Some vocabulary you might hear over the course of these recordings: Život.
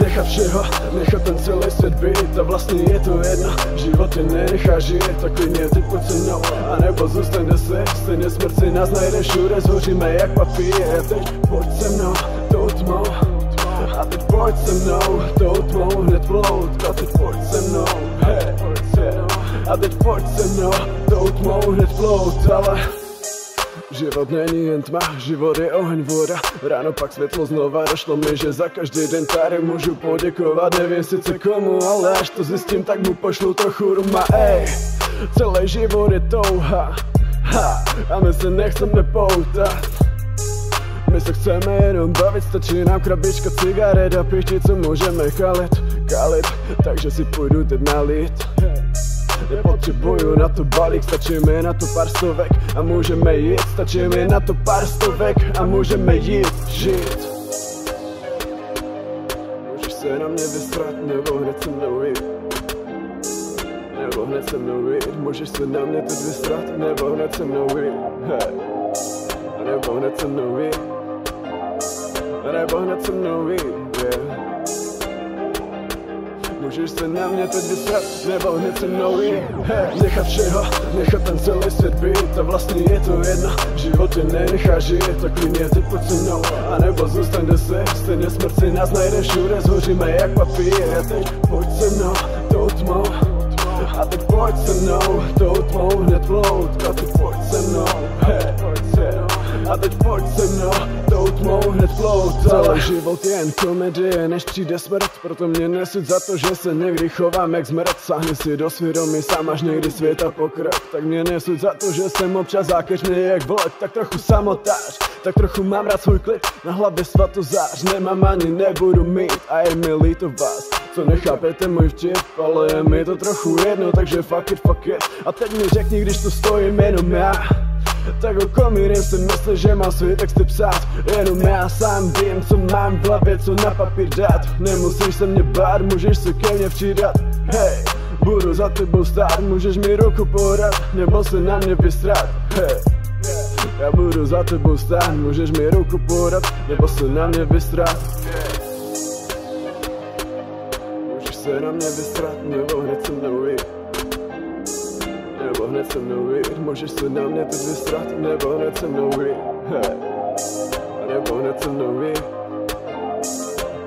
Nechat všeho, nechat ten celý svět být a vlastně je to jedno. Život tě nenechá žít, tak klidně teď pojď se mnou, anebo zůstaň kde jsi, stejně smrt si nás najde všude, zhoříme jak papír. Teď pojď se mnou, tou tmou, a teď pojď se mnou, tou tmou hned plout. A teď pojď se mnou, hej, a teď pojď se mnou, tou tmou hned plout, ale život není jen tma, život je oheň, voda. Ráno pak světlo znova, došlo mi, že za každý den tady můžu poděkovat. Nevím sice komu, ale až to zjistím, tak mu pošlu trochu ruma. Ej, celý život je touha, ha, a my se nechceme poutat. My se chceme jenom bavit, stačí nám krabička cigaret a pěti, co můžeme kalit, takže si půjdu teď nalít. Nepotřebuju na to balík, stačí mi na to pár stovek a můžeme jít. Stačí mi na to pár stovek a můžeme jít, žít. Můžeš se na mě vystrat, nebo hned se mnou jít. Nebo hned se mnou jít, můžeš se na mě teď vystrat, nebo hned se mnou jít. Hey. Nebo hned se mnou jít. Nebo hned se mnou jít, yeah. Můžeš se na mě teď vysrat, nebo hned se mnou jít. Hey. Nechat všeho, nechat ten celý svět být a vlastně je to jedno. Život tě nenechá žít, tak klidně teď pojď se mnou, anebo zůstaň kde jsi, stejně smrt si nás najde všude, zhoříme jak papír. Teď pojď se mnou, tou tmou, a teď pojď se mnou, tou tmou hned plout. A teď pojď se mnou, hej, a teď pojď se mnou, tou tmou hned plout. Celý život je jen komedie, než přijde smrt, proto mě nesuď za to, že se někdy chovám jak zmrt. Sáhni si do svědomí sám, až někdy světa pokrv, tak mě nesuď za to, že jsem občas zákeřný jak vlk. Tak trochu samotář, tak trochu mám rád svůj klid, na hlavě svatozář nemám ani nebudu mít. A je mi líto vás, co nechápete můj vtip, ale je mi to trochu jedno, takže fuck it, a teď mi řekni, když tu stojím jenom já, tak o kom jiným si myslí, že mám svý texty psát. Jenom já sám vím, co mám v hlavě, co na papír dát. Nemusíš se mě bát, můžeš se ke mně přidat. Hej, budu za tebou stát, můžeš mi ruku podat, nebo se na mě vystrat. Hej, já budu za tebou stát, můžeš mi ruku podat, nebo se na mě vystrat. Můžeš se na mě vystrat, nebo hned se mnou jít. Nebo hned se mnou jít, můžeš se na mě teď vystrat, nebo hned se mnou jít, hej. Nebo hned se mnou jít,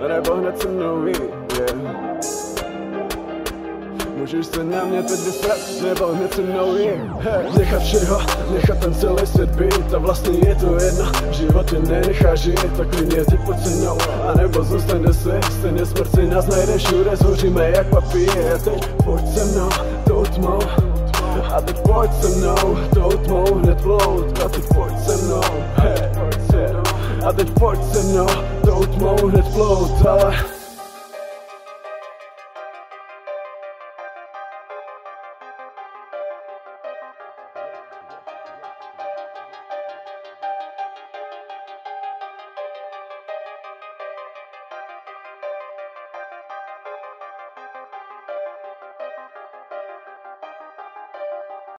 nebo hned se mnou jít, yeah. Můžeš se na mě teď vystrat, nebo hned se mnou jít, hej. Nechat všeho, nechat ten celý svět být a vlastně je to jedno. Život tě nenechá žít, tak klidně teď pojď se mnou, anebo zůstaň kde jsi, stejně smrt si nás najde všude, zhoříme jak papír. Teď pojď se mnou, tou tmou, a teď pojď se mnou, tou tmou hned plout. A teď pojď se mnou, hej, a teď pojď se mnou, tou tmou hned plout, ale